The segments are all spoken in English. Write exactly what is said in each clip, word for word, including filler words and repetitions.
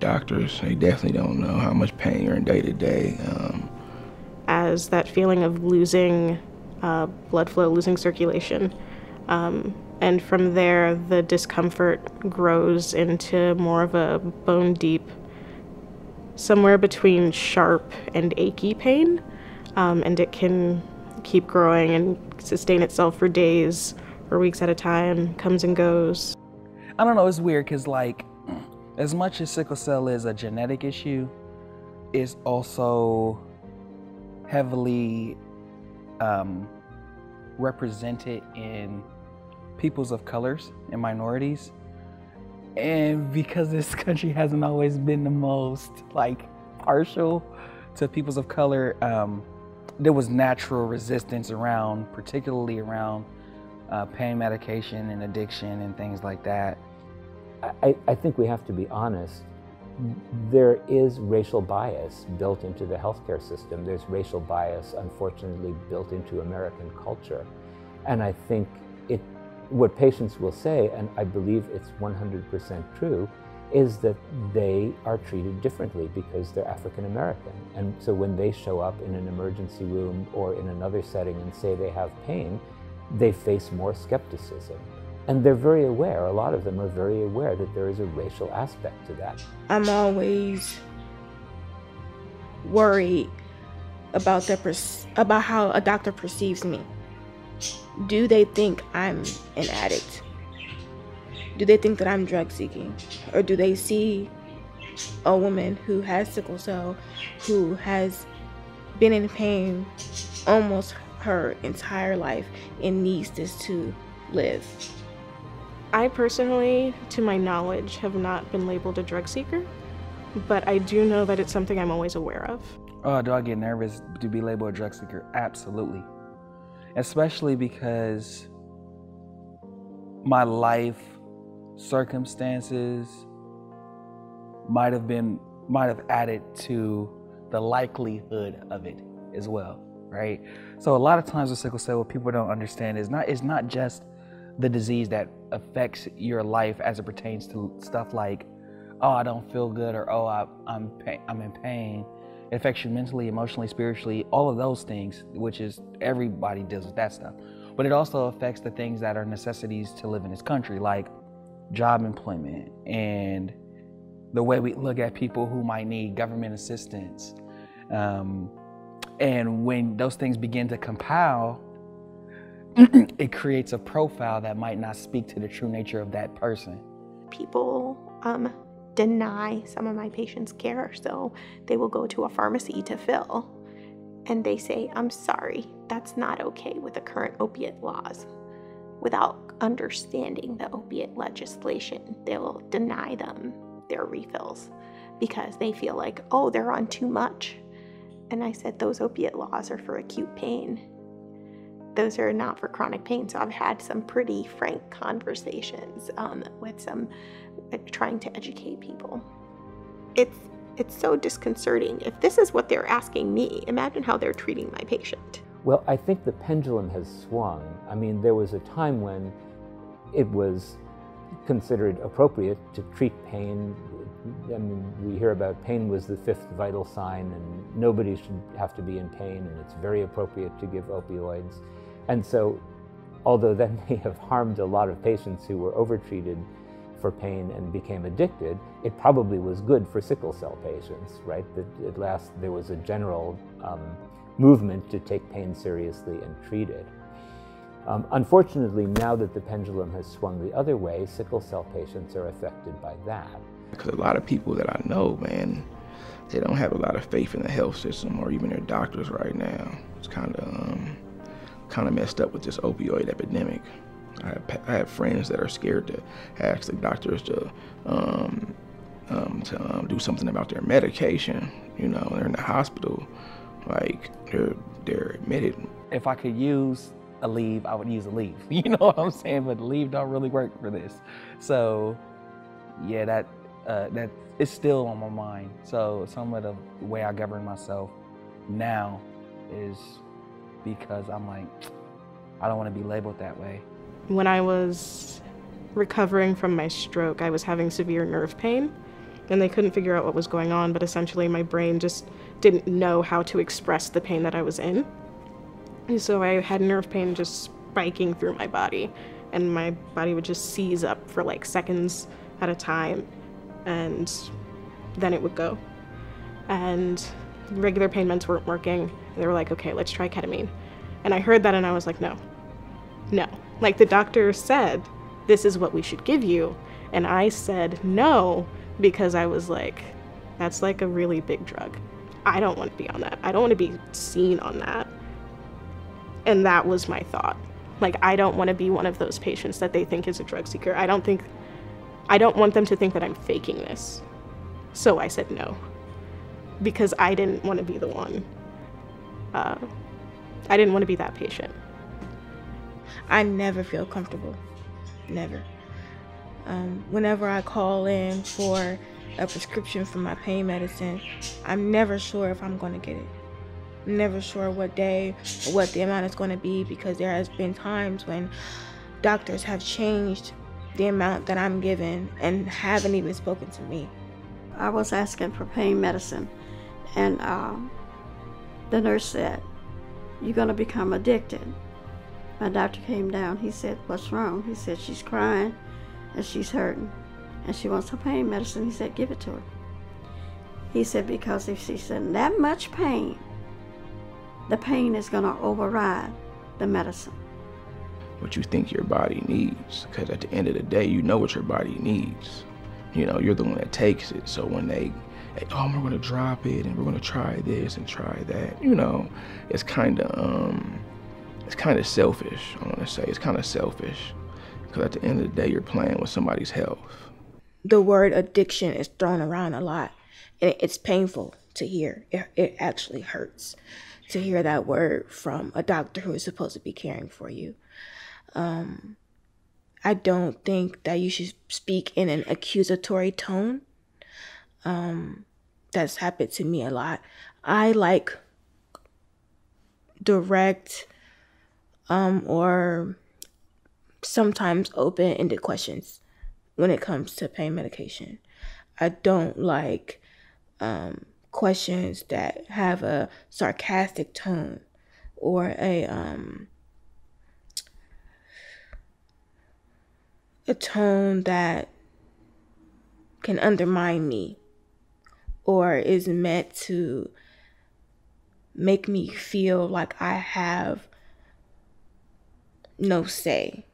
doctors, they definitely don't know how much pain you're in day to day. Um, As that feeling of losing uh, blood flow, losing circulation. Um, and from there, the discomfort grows into more of a bone deep, somewhere between sharp and achy pain. Um, and it can keep growing and sustain itself for days or weeks at a time, comes and goes. I don't know, it's weird because, like, as much as sickle cell is a genetic issue, it's also heavily um, represented in peoples of colors and minorities. And because this country hasn't always been the most, like, partial to peoples of color, um, there was natural resistance around, particularly around uh, pain medication and addiction and things like that. I, I think we have to be honest. There is racial bias built into the healthcare system. There's racial bias, unfortunately, built into American culture. And I think it, what patients will say, and I believe it's one hundred percent true, is that they are treated differently because they're African American. And so when they show up in an emergency room or in another setting and say they have pain, they face more skepticism. And they're very aware, a lot of them are very aware that there is a racial aspect to that. I'm always worried about the about how a doctor perceives me. Do they think I'm an addict? Do they think that I'm drug seeking? Or do they see a woman who has sickle cell, who has been in pain almost her entire life and needs this to live? I personally, to my knowledge, have not been labeled a drug seeker, but I do know that it's something I'm always aware of. Oh, do I get nervous to be labeled a drug seeker? Absolutely. Especially because my life circumstances might have been, might have added to the likelihood of it as well, right? So a lot of times with sickle cell, what people don't understand is not, it's not just the disease that affects your life as it pertains to stuff like, oh, I don't feel good, or oh, I, I'm, I'm in pain. It affects you mentally, emotionally, spiritually, all of those things, which is everybody deals with that stuff. But it also affects the things that are necessities to live in this country, like job employment and the way we look at people who might need government assistance. Um, and when those things begin to compile, it creates a profile that might not speak to the true nature of that person. People um, deny some of my patients care, so they will go to a pharmacy to fill, and they say, I'm sorry, that's not okay with the current opiate laws. Without understanding the opiate legislation, they'll deny them their refills because they feel like, oh, they're on too much. And I said, those opiate laws are for acute pain. Those are not for chronic pain. So I've had some pretty frank conversations um, with some uh, trying to educate people. It's, it's so disconcerting. If this is what they're asking me, imagine how they're treating my patient. Well, I think the pendulum has swung. I mean, there was a time when it was considered appropriate to treat pain. I mean, we hear about pain was the fifth vital sign and nobody should have to be in pain and it's very appropriate to give opioids. And so, although that may have harmed a lot of patients who were overtreated for pain and became addicted, it probably was good for sickle cell patients, right? That at last there was a general um, movement to take pain seriously and treat it. Um, unfortunately, now that the pendulum has swung the other way, sickle cell patients are affected by that. Because a lot of people that I know, man, they don't have a lot of faith in the health system or even their doctors right now. It's kind of um, kind of messed up with this opioid epidemic. I have, I have friends that are scared to ask the doctors to, um, um, to um, do something about their medication. You know, they're in the hospital, like they're, they're admitted. If I could use a leave, I would use a leave. You know what I'm saying? But leave don't really work for this. So yeah, that. Uh, that it's still on my mind. So some of the way I govern myself now is because I'm like, I don't want to be labeled that way. When I was recovering from my stroke, I was having severe nerve pain, and they couldn't figure out what was going on, but essentially my brain just didn't know how to express the pain that I was in. And so I had nerve pain just spiking through my body, and my body would just seize up for like seconds at a time, and then it would go. And regular pain meds weren't working. They were like, okay, let's try ketamine. And I heard that and I was like, no, no. Like, the doctor said, this is what we should give you. And I said no, because I was like, that's like a really big drug. I don't want to be on that. I don't want to be seen on that. And that was my thought. Like, I don't want to be one of those patients that they think is a drug seeker. I don't think, I don't want them to think that I'm faking this. So I said no, because I didn't want to be the one. Uh, I didn't want to be that patient. I never feel comfortable, never. Um, whenever I call in for a prescription for my pain medicine, I'm never sure if I'm going to get it. I'm never sure what day or what the amount is going to be, because there has been times when doctors have changed the amount that I'm given and haven't even spoken to me. I was asking for pain medicine, and um, the nurse said, you're going to become addicted. My doctor came down. He said, what's wrong? He said, she's crying and she's hurting and she wants her pain medicine. He said, give it to her. He said, because if she's in that much pain, the pain is going to override the medicine. What you think your body needs, because at the end of the day, you know what your body needs. You know, you're the one that takes it. So when they, they oh, we're going to drop it and we're going to try this and try that, you know, it's kind of, um, it's kind of selfish, I want to say. It's kind of selfish, because at the end of the day, you're playing with somebody's health. The word addiction is thrown around a lot, and it's painful to hear. It, it actually hurts to hear that word from a doctor who is supposed to be caring for you. Um, I don't think that you should speak in an accusatory tone. Um, that's happened to me a lot. I like direct um, or sometimes open-ended questions when it comes to pain medication. I don't like um, questions that have a sarcastic tone or a... Um, a tone that can undermine me or is meant to make me feel like I have no say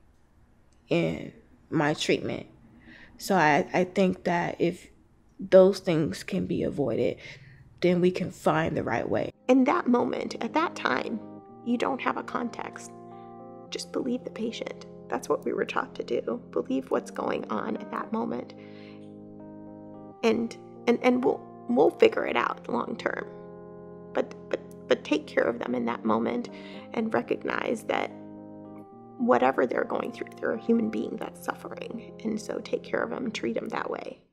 in my treatment. So I, I think that if those things can be avoided, then we can find the right way. In that moment, at that time, you don't have a context. Just believe the patient. That's what we were taught to do. Believe what's going on at that moment. And and and we'll we'll figure it out long term. But but but take care of them in that moment and recognize that whatever they're going through, they're a human being that's suffering. And so take care of them, treat them that way.